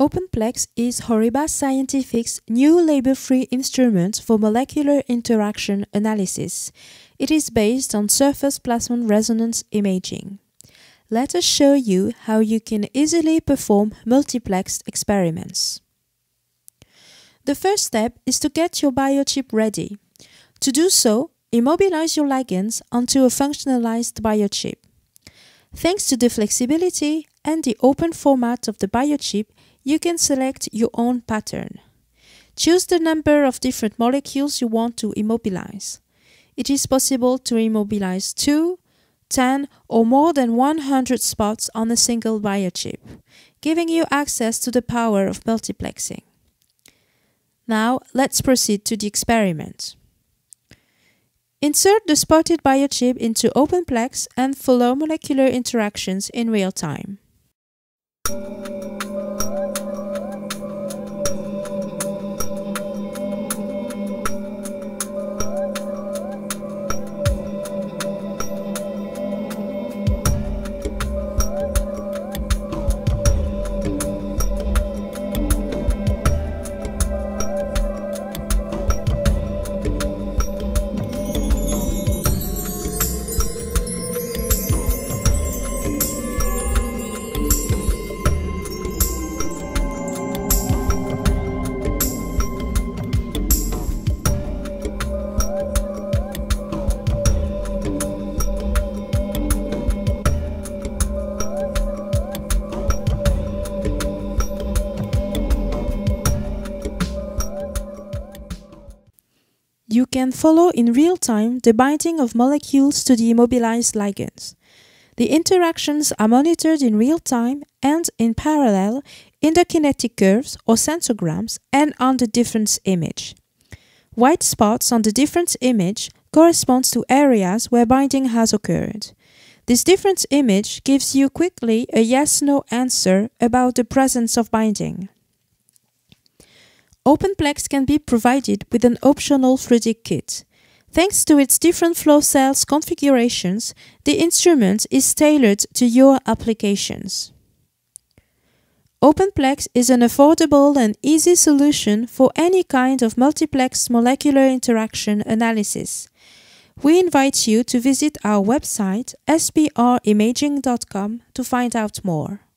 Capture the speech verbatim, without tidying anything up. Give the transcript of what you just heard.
OpenPlex is Horiba Scientific's new label-free instrument for molecular interaction analysis. It is based on surface plasmon resonance imaging. Let us show you how you can easily perform multiplexed experiments. The first step is to get your biochip ready. To do so, immobilize your ligands onto a functionalized biochip. Thanks to the flexibility and the open format of the biochip, you can select your own pattern. Choose the number of different molecules you want to immobilize. It is possible to immobilize two, ten or more than one hundred spots on a single biochip, giving you access to the power of multiplexing. Now let's proceed to the experiment. Insert the spotted biochip into OpenPlex and follow molecular interactions in real time. You can follow in real time the binding of molecules to the immobilized ligands. The interactions are monitored in real time and in parallel in the kinetic curves or sensograms and on the difference image. White spots on the difference image corresponds to areas where binding has occurred. This difference image gives you quickly a yes-no answer about the presence of binding. OpenPlex can be provided with an optional three D kit. Thanks to its different flow cells configurations, the instrument is tailored to your applications. OpenPlex is an affordable and easy solution for any kind of multiplex molecular interaction analysis. We invite you to visit our website S P R imaging dot com to find out more.